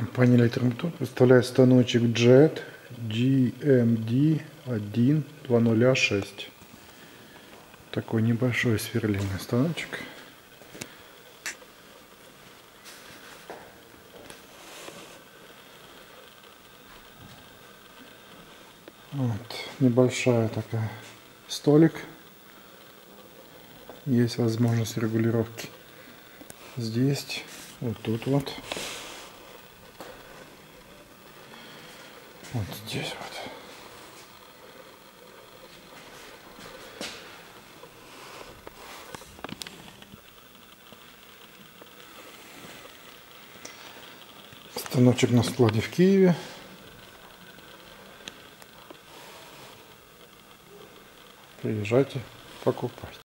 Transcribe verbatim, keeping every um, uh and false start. Компания «Электромотор» представляет станочек джет джей эм ди один два ноль шесть. Такой небольшой сверлильный станочек. Вот, небольшая такая столик. Есть возможность регулировки здесь, вот тут вот. Вот здесь вот. Станочек на складе в Киеве. Приезжайте, покупайте.